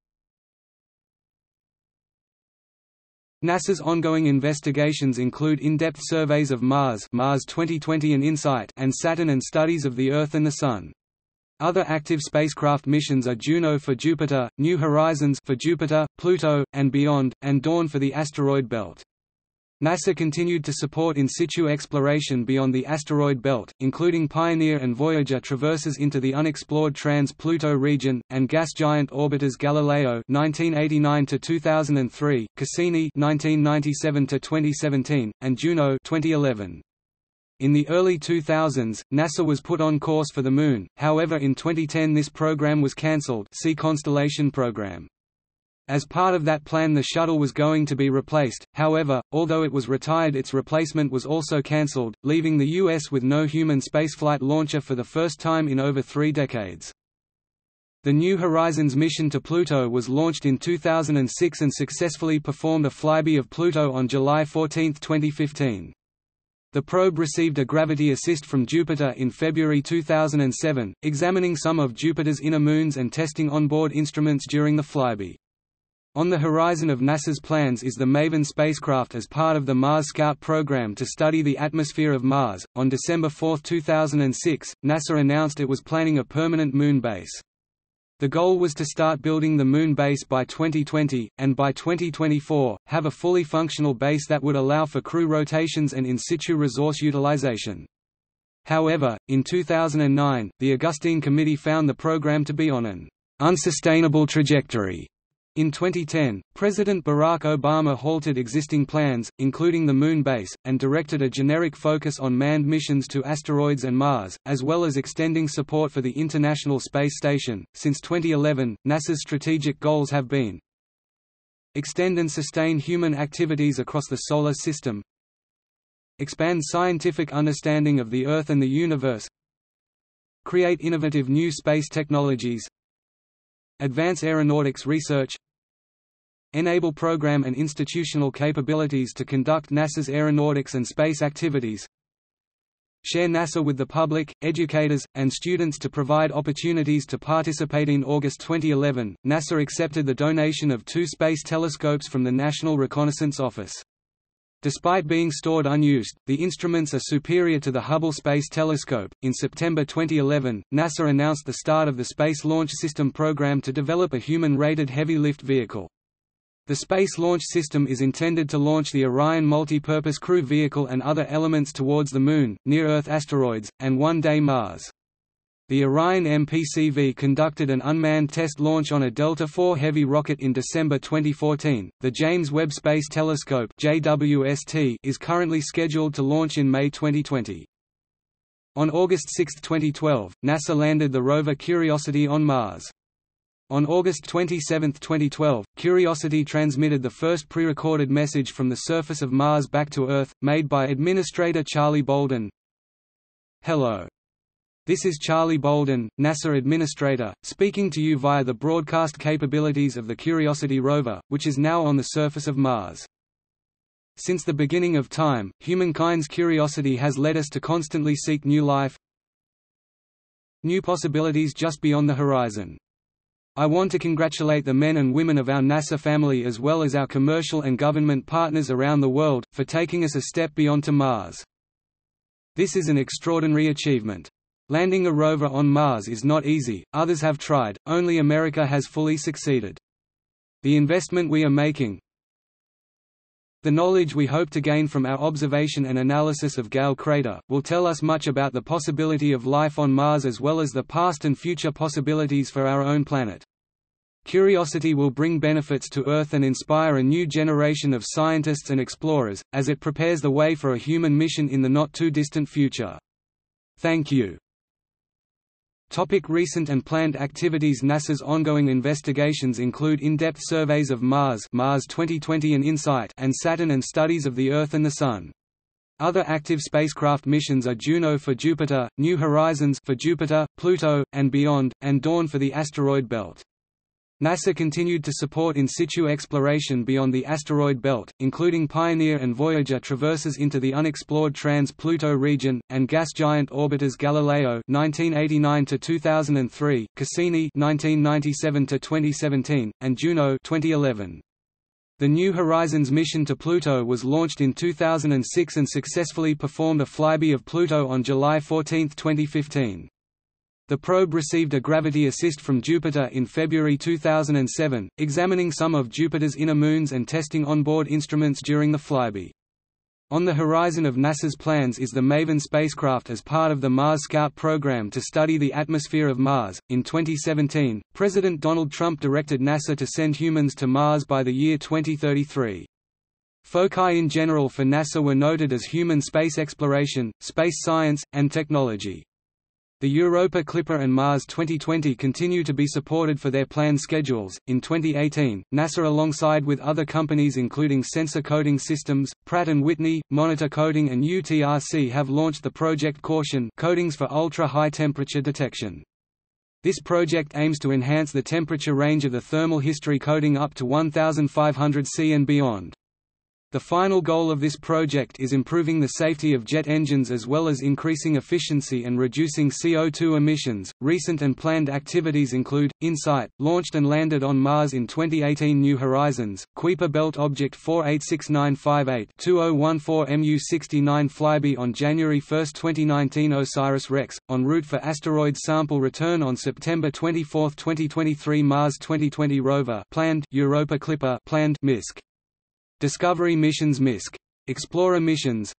NASA's ongoing investigations include in-depth surveys of Mars, Mars 2020 and InSight, and Saturn, and studies of the Earth and the Sun. Other active spacecraft missions are Juno for Jupiter, New Horizons for Jupiter, Pluto and beyond, and Dawn for the asteroid belt. NASA continued to support in situ exploration beyond the asteroid belt, including Pioneer and Voyager traverses into the unexplored Trans-Pluto region, and gas giant orbiters Galileo (1989–2003), Cassini (1997–2017), and Juno (2011). In the early 2000s, NASA was put on course for the Moon. However, in 2010, this program was cancelled. See Constellation Program. As part of that plan the shuttle was going to be replaced, however, although it was retired its replacement was also cancelled, leaving the U.S. with no human spaceflight launcher for the first time in over 3 decades. The New Horizons mission to Pluto was launched in 2006 and successfully performed a flyby of Pluto on July 14, 2015. The probe received a gravity assist from Jupiter in February 2007, examining some of Jupiter's inner moons and testing onboard instruments during the flyby. On the horizon of NASA's plans is the MAVEN spacecraft as part of the Mars Scout program to study the atmosphere of Mars. On December 4, 2006, NASA announced it was planning a permanent moon base. The goal was to start building the moon base by 2020, and by 2024, have a fully functional base that would allow for crew rotations and in situ resource utilization. However, in 2009, the Augustine Committee found the program to be on an unsustainable trajectory. In 2010, President Barack Obama halted existing plans, including the moon base, and directed a generic focus on manned missions to asteroids and Mars, as well as extending support for the International Space Station. Since 2011, NASA's strategic goals have been: extend and sustain human activities across the Solar System, expand scientific understanding of the Earth and the universe, create innovative new space technologies, advance aeronautics research, enable program and institutional capabilities to conduct NASA's aeronautics and space activities, share NASA with the public, educators, and students to provide opportunities to participate. In August 2011, NASA accepted the donation of 2 space telescopes from the National Reconnaissance Office. Despite being stored unused, the instruments are superior to the Hubble Space Telescope. In September 2011, NASA announced the start of the Space Launch System program to develop a human-rated heavy-lift vehicle. The Space Launch System is intended to launch the Orion multi-purpose crew vehicle and other elements towards the Moon, near-Earth asteroids, and one day Mars. The Orion MPCV conducted an unmanned test launch on a Delta IV Heavy rocket in December 2014. The James Webb Space Telescope (JWST) is currently scheduled to launch in May 2020. On August 6, 2012, NASA landed the rover Curiosity on Mars. On August 27, 2012, Curiosity transmitted the first pre-recorded message from the surface of Mars back to Earth, made by Administrator Charles Bolden. "Hello. This is Charlie Bolden, NASA Administrator, speaking to you via the broadcast capabilities of the Curiosity rover, which is now on the surface of Mars. Since the beginning of time, humankind's curiosity has led us to constantly seek new life, new possibilities just beyond the horizon. I want to congratulate the men and women of our NASA family as well as our commercial and government partners around the world, for taking us a step beyond to Mars. This is an extraordinary achievement. Landing a rover on Mars is not easy, others have tried, only America has fully succeeded. The investment we are making, the knowledge we hope to gain from our observation and analysis of Gale crater, will tell us much about the possibility of life on Mars as well as the past and future possibilities for our own planet. Curiosity will bring benefits to Earth and inspire a new generation of scientists and explorers, as it prepares the way for a human mission in the not-too-distant future. Thank you." Topic: recent and planned activities. NASA's ongoing investigations include in-depth surveys of Mars, Mars 2020 and InSight, and Saturn, and studies of the Earth and the Sun. Other active spacecraft missions are Juno for Jupiter, New Horizons for Jupiter, Pluto, and beyond, and Dawn for the asteroid belt. NASA continued to support in situ exploration beyond the asteroid belt, including Pioneer and Voyager traverses into the unexplored Trans-Pluto region, and gas giant orbiters Galileo (1989–2003), Cassini (1997–2017), and Juno (2011). The New Horizons mission to Pluto was launched in 2006 and successfully performed a flyby of Pluto on July 14, 2015. The probe received a gravity assist from Jupiter in February 2007, examining some of Jupiter's inner moons and testing onboard instruments during the flyby. On the horizon of NASA's plans is the MAVEN spacecraft as part of the Mars Scout program to study the atmosphere of Mars. In 2017, President Donald Trump directed NASA to send humans to Mars by the year 2033. Foci in general for NASA were noted as human space exploration, space science, and technology. The Europa Clipper and Mars 2020 continue to be supported for their planned schedules. In 2018, NASA, alongside with other companies including Sensor Coding Systems, Pratt & Whitney, Monitor Coding, and UTRC, have launched the Project Caution coatings for ultra-high temperature detection. This project aims to enhance the temperature range of the thermal history coating up to 1,500 C and beyond. The final goal of this project is improving the safety of jet engines as well as increasing efficiency and reducing CO2 emissions. Recent and planned activities include InSight, launched and landed on Mars in 2018, New Horizons, Kuiper Belt Object 486958, 2014 MU69 Flyby on January 1, 2019, OSIRIS-REx, en route for asteroid sample return on September 24, 2023, Mars 2020 rover, planned Europa Clipper, planned MISC. Discovery missions, MISC. Explorer missions.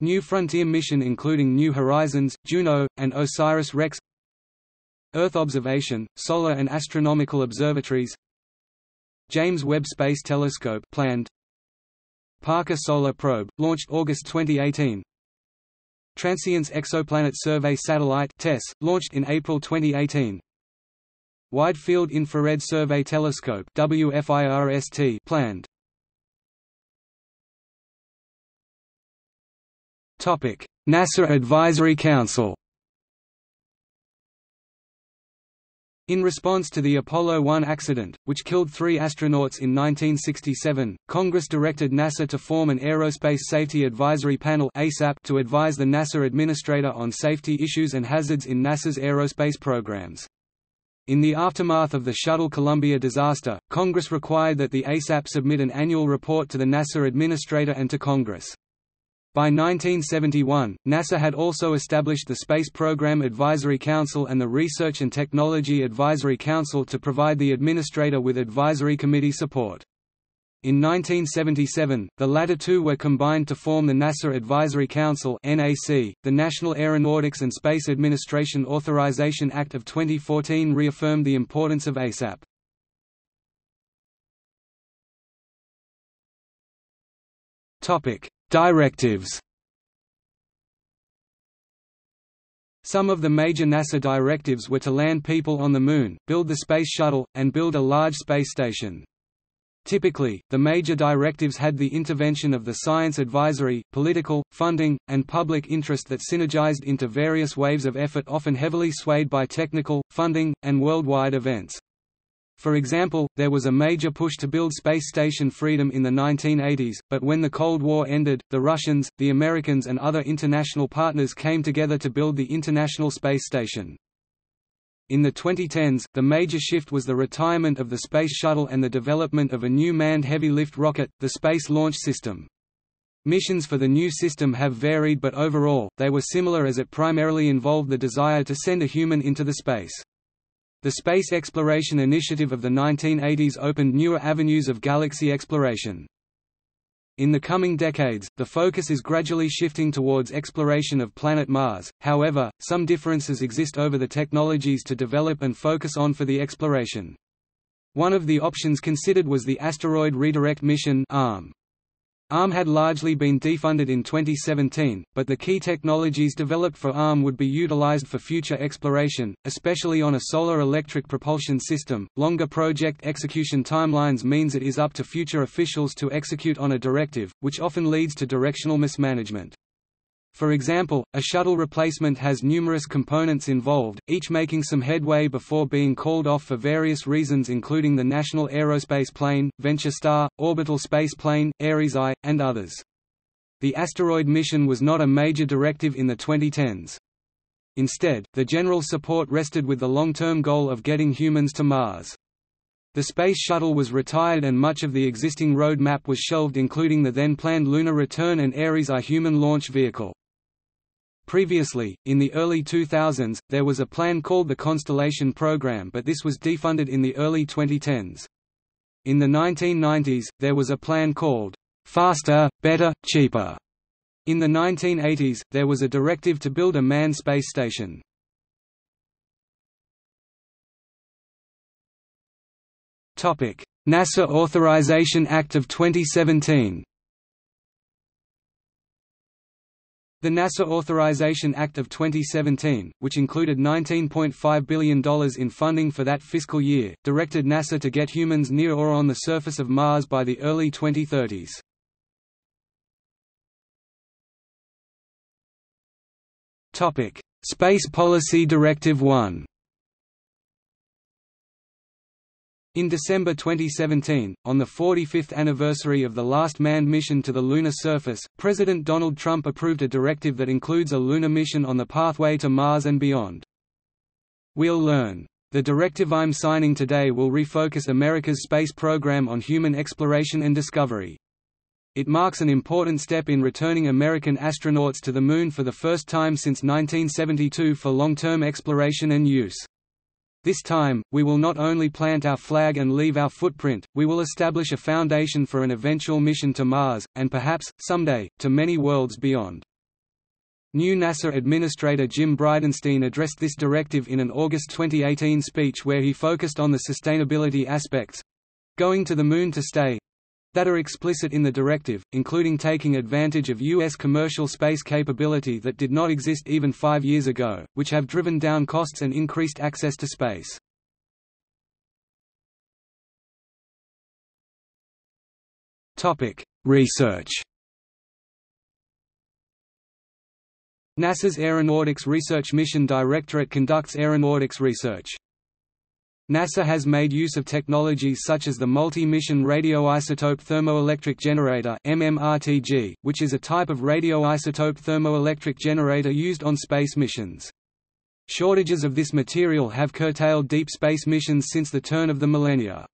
New Frontier mission including New Horizons, Juno, and OSIRIS-REx. Earth observation, solar and astronomical observatories. James Webb Space Telescope, planned. Parker Solar Probe, launched August 2018. Transients Exoplanet Survey Satellite, TESS, launched in April 2018. Wide Field Infrared Survey Telescope, WFIRST, planned. NASA Advisory Council. In response to the Apollo 1 accident, which killed 3 astronauts in 1967, Congress directed NASA to form an Aerospace Safety Advisory Panel (ASAP) to advise the NASA administrator on safety issues and hazards in NASA's aerospace programs. In the aftermath of the Shuttle Columbia disaster, Congress required that the ASAP submit an annual report to the NASA administrator and to Congress. By 1971, NASA had also established the Space Program Advisory Council and the Research and Technology Advisory Council to provide the administrator with advisory committee support. In 1977, the latter two were combined to form the NASA Advisory Council (NAC). The National Aeronautics and Space Administration Authorization Act of 2014 reaffirmed the importance of ASAP. Topic: Directives. Some of the major NASA directives were to land people on the Moon, build the Space Shuttle, and build a large space station. Typically, the major directives had the intervention of the science advisory, political, funding, and public interest that synergized into various waves of effort, often heavily swayed by technical, funding, and worldwide events. For example, there was a major push to build Space Station Freedom in the 1980s, but when the Cold War ended, the Russians, the Americans and other international partners came together to build the International Space Station. In the 2010s, the major shift was the retirement of the Space Shuttle and the development of a new manned heavy lift rocket, the Space Launch System. Missions for the new system have varied, but overall, they were similar as it primarily involved the desire to send a human into the space. The space exploration initiative of the 1980s opened newer avenues of galaxy exploration. In the coming decades, the focus is gradually shifting towards exploration of planet Mars. However, some differences exist over the technologies to develop and focus on for the exploration. One of the options considered was the Asteroid Redirect Mission (ARM). ARM had largely been defunded in 2017, but the key technologies developed for ARM would be utilized for future exploration, especially on a solar electric propulsion system. Longer project execution timelines means it is up to future officials to execute on a directive, which often leads to directional mismanagement. For example, a shuttle replacement has numerous components involved, each making some headway before being called off for various reasons including the National Aerospace Plane, Venture Star, Orbital Space Plane, Ares I, and others. The asteroid mission was not a major directive in the 2010s. Instead, the general support rested with the long-term goal of getting humans to Mars. The Space Shuttle was retired and much of the existing road map was shelved, including the then-planned Lunar Return and Ares I human launch vehicle. Previously, in the early 2000s, there was a plan called the Constellation Program, but this was defunded in the early 2010s. In the 1990s, there was a plan called, "Faster, Better, Cheaper." In the 1980s, there was a directive to build a manned space station. NASA Authorization Act of 2017. The NASA Authorization Act of 2017, which included $19.5 billion in funding for that fiscal year, directed NASA to get humans near or on the surface of Mars by the early 2030s. Space Policy Directive 1. In December 2017, on the 45th anniversary of the last manned mission to the lunar surface, President Donald Trump approved a directive that includes a lunar mission on the pathway to Mars and beyond. We'll learn. The directive I'm signing today will refocus America's space program on human exploration and discovery. It marks an important step in returning American astronauts to the Moon for the first time since 1972 for long-term exploration and use. This time, we will not only plant our flag and leave our footprint, we will establish a foundation for an eventual mission to Mars, and perhaps, someday, to many worlds beyond. New NASA Administrator Jim Bridenstine addressed this directive in an August 2018 speech where he focused on the sustainability aspects—going to the Moon to stay—that are explicit in the directive, including taking advantage of U.S. commercial space capability that did not exist even 5 years ago, which have driven down costs and increased access to space. Research. NASA's Aeronautics Research Mission Directorate conducts aeronautics research. NASA has made use of technologies such as the Multi-Mission Radioisotope Thermoelectric Generator (MMRTG), which is a type of radioisotope thermoelectric generator used on space missions. Shortages of this material have curtailed deep space missions since the turn of the millennia.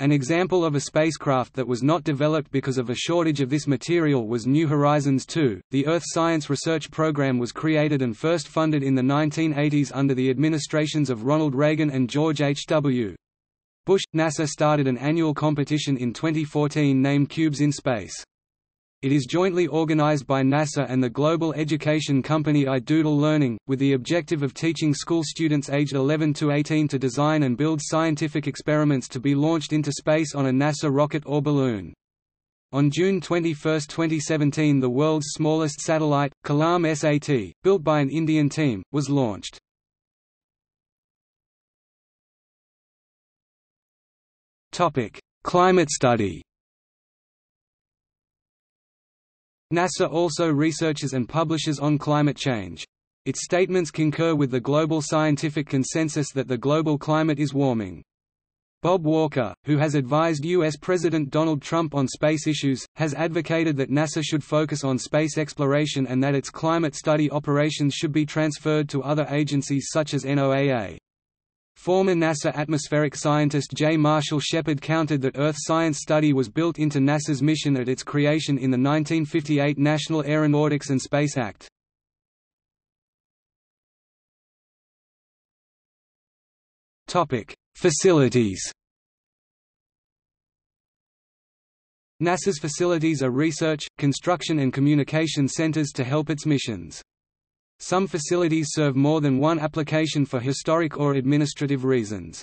An example of a spacecraft that was not developed because of a shortage of this material was New Horizons 2. The Earth Science Research Program was created and first funded in the 1980s under the administrations of Ronald Reagan and George H.W. Bush. NASA started an annual competition in 2014 named Cubes in Space. It is jointly organized by NASA and the global education company iDoodle Learning, with the objective of teaching school students aged 11 to 18 to design and build scientific experiments to be launched into space on a NASA rocket or balloon. On June 21, 2017, the world's smallest satellite, Kalam SAT, built by an Indian team, was launched. Topic: Climate study. NASA also researches and publishes on climate change. Its statements concur with the global scientific consensus that the global climate is warming. Bob Walker, who has advised U.S. President Donald Trump on space issues, has advocated that NASA should focus on space exploration and that its climate study operations should be transferred to other agencies such as NOAA. Former NASA atmospheric scientist J. Marshall Shepard countered that Earth science study was built into NASA's mission at its creation in the 1958 National Aeronautics and Space Act. Facilities. NASA's facilities are research, construction and communication centers to help its missions. Some facilities serve more than one application for historic or administrative reasons.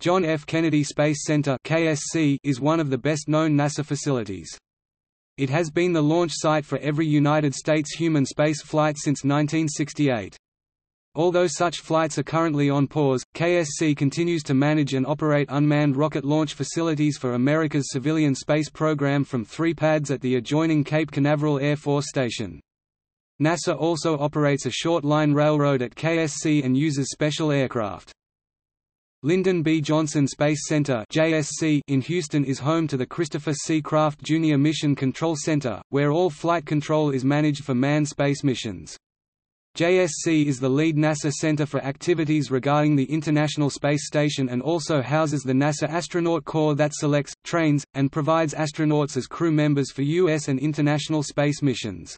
John F. Kennedy Space Center (KSC) is one of the best-known NASA facilities. It has been the launch site for every United States human space flight since 1968. Although such flights are currently on pause, KSC continues to manage and operate unmanned rocket launch facilities for America's civilian space program from 3 pads at the adjoining Cape Canaveral Air Force Station. NASA also operates a short-line railroad at KSC and uses special aircraft. Lyndon B. Johnson Space Center (JSC) in Houston is home to the Christopher C. Kraft Jr. Mission Control Center, where all flight control is managed for manned space missions. JSC is the lead NASA center for activities regarding the International Space Station and also houses the NASA Astronaut Corps that selects, trains, and provides astronauts as crew members for U.S. and international space missions.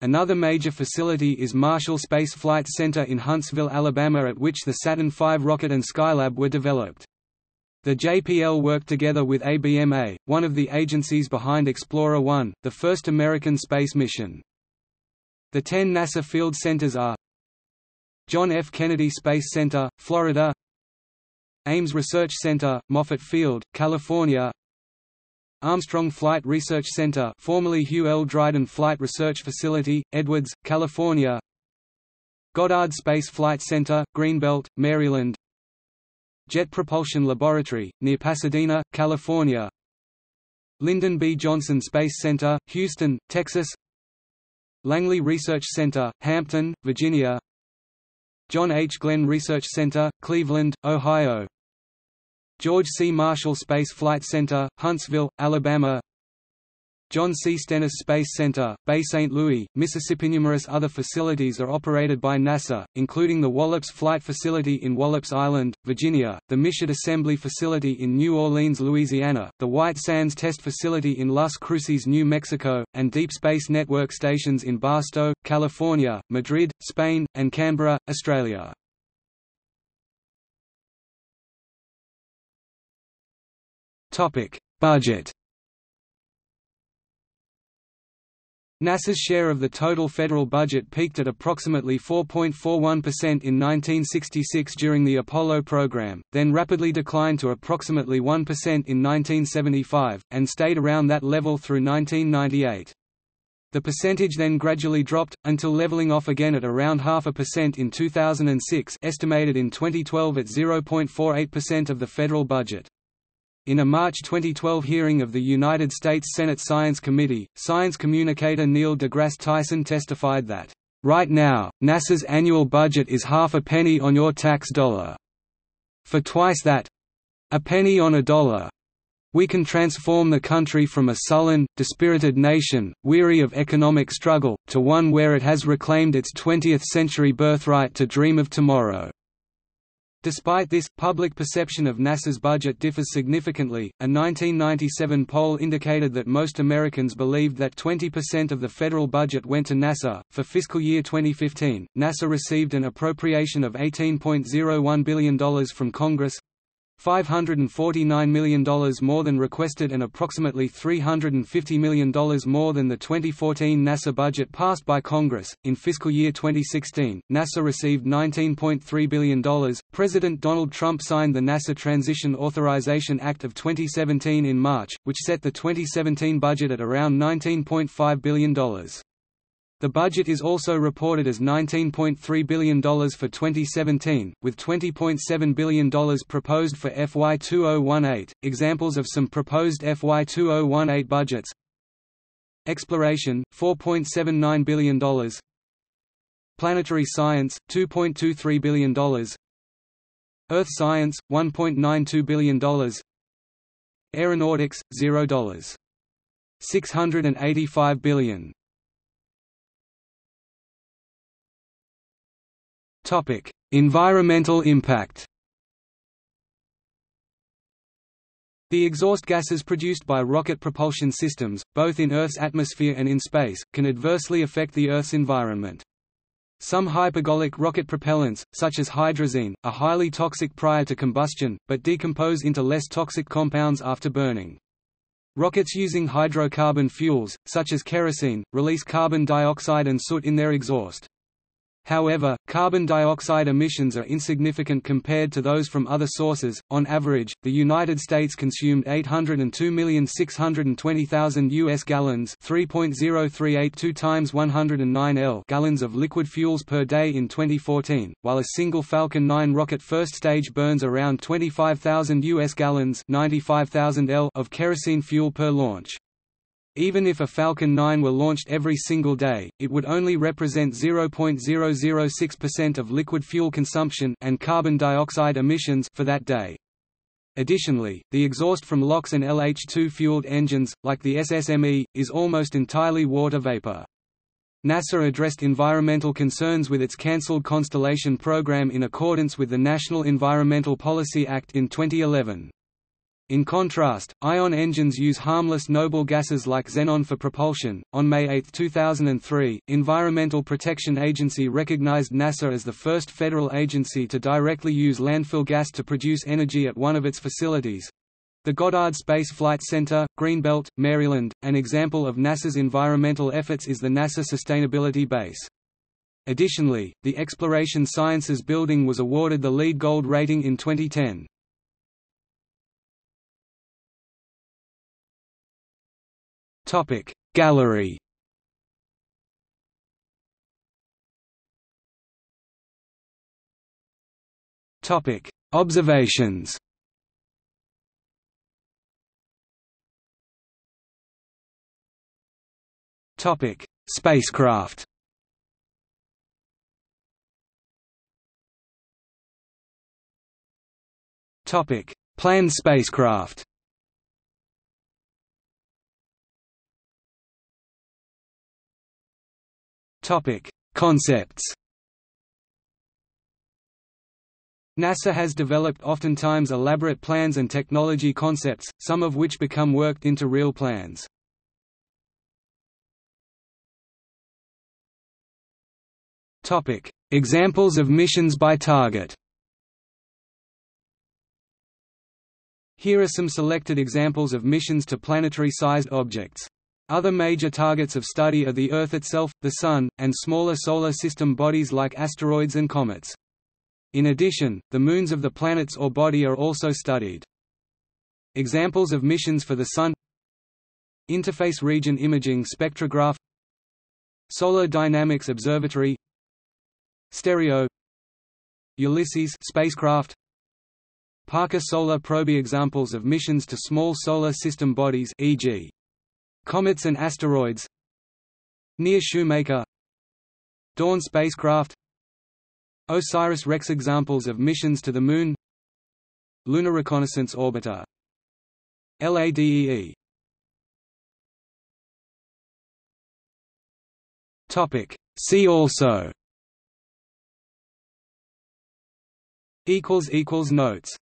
Another major facility is Marshall Space Flight Center in Huntsville, Alabama, at which the Saturn V rocket and Skylab were developed. The JPL worked together with ABMA, one of the agencies behind Explorer 1, the first American space mission. The 10 NASA field centers are John F. Kennedy Space Center, Florida; Ames Research Center, Moffett Field, California; Armstrong Flight Research Center, formerly Hugh L. Dryden Flight Research Facility, Edwards, California; Goddard Space Flight Center, Greenbelt, Maryland; Jet Propulsion Laboratory, near Pasadena, California; Lyndon B. Johnson Space Center, Houston, Texas; Langley Research Center, Hampton, Virginia; John H. Glenn Research Center, Cleveland, Ohio; George C. Marshall Space Flight Center, Huntsville, Alabama; John C. Stennis Space Center, Bay St. Louis, Mississippi. Numerous other facilities are operated by NASA, including the Wallops Flight Facility in Wallops Island, Virginia, the Michoud Assembly Facility in New Orleans, Louisiana, the White Sands Test Facility in Las Cruces, New Mexico, and Deep Space Network stations in Barstow, California, Madrid, Spain, and Canberra, Australia. Topic: Budget. NASA's share of the total federal budget peaked at approximately 4.41% in 1966 during the Apollo program, then rapidly declined to approximately 1% in 1975, and stayed around that level through 1998. The percentage then gradually dropped, until leveling off again at around 0.5% in 2006, estimated in 2012 at 0.48% of the federal budget. In a March 2012 hearing of the United States Senate Science Committee, science communicator Neil deGrasse Tyson testified that, "Right now, NASA's annual budget is half a penny on your tax dollar. For twice that—a penny on a dollar—we can transform the country from a sullen, dispirited nation, weary of economic struggle, to one where it has reclaimed its 20th-century birthright to dream of tomorrow." Despite this, public perception of NASA's budget differs significantly. A 1997 poll indicated that most Americans believed that 20% of the federal budget went to NASA. For fiscal year 2015, NASA received an appropriation of $18.01 billion from Congress, $549 million more than requested and approximately $350 million more than the 2014 NASA budget passed by Congress. In fiscal year 2016, NASA received $19.3 billion. President Donald Trump signed the NASA Transition Authorization Act of 2017 in March, which set the 2017 budget at around $19.5 billion. The budget is also reported as $19.3 billion for 2017, with $20.7 billion proposed for FY2018. Examples of some proposed FY2018 budgets: Exploration, $4.79 billion, Planetary Science, $2.23 billion, Earth Science, $1.92 billion, Aeronautics, $0.685 billion. Topic: Environmental impact. The exhaust gases produced by rocket propulsion systems, both in Earth's atmosphere and in space, can adversely affect the Earth's environment. Some hypergolic rocket propellants, such as hydrazine, are highly toxic prior to combustion, but decompose into less toxic compounds after burning. Rockets using hydrocarbon fuels, such as kerosene, release carbon dioxide and soot in their exhaust. However, carbon dioxide emissions are insignificant compared to those from other sources. On average, the United States consumed 802,620,000 US gallons, 3.0382 times 109L gallons of liquid fuels per day in 2014, while a single Falcon 9 rocket first stage burns around 25,000 US gallons, 95,000L of kerosene fuel per launch. Even if a Falcon 9 were launched every single day, it would only represent 0.006% of liquid fuel consumption and carbon dioxide emissions for that day. Additionally, the exhaust from LOX and LH2-fueled engines, like the SSME, is almost entirely water vapor. NASA addressed environmental concerns with its cancelled Constellation program in accordance with the National Environmental Policy Act in 2011. In contrast, ion engines use harmless noble gases like xenon for propulsion. On May 8, 2003, Environmental Protection Agency recognized NASA as the first federal agency to directly use landfill gas to produce energy at one of its facilities, the Goddard Space Flight Center, Greenbelt, Maryland. An example of NASA's environmental efforts is the NASA Sustainability Base. Additionally, the Exploration Sciences Building was awarded the LEED Gold rating in 2010. Gallery. Observations. Spacecraft. Planned spacecraft. Concepts. NASA has developed oftentimes elaborate plans and technology concepts, some of which become worked into real plans. Examples of missions by target. Here are some selected examples of missions to planetary-sized objects. Other major targets of study are the Earth itself, the Sun, and smaller solar system bodies like asteroids and comets. In addition, the moons of the planets or body are also studied. Examples of missions for the Sun: Interface Region Imaging Spectrograph, Solar Dynamics Observatory, STEREO, Ulysses spacecraft, Parker Solar Probe. Examples of missions to small solar system bodies, e.g. comets and asteroids: Near Shoemaker, Dawn spacecraft, OSIRIS-REx. Examples of missions to the Moon: Lunar Reconnaissance Orbiter, LADEE. Topic. See also. Notes.